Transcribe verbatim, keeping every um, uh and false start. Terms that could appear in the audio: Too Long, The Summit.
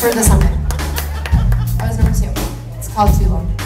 for The Summit. I was number two. It's called Too Long.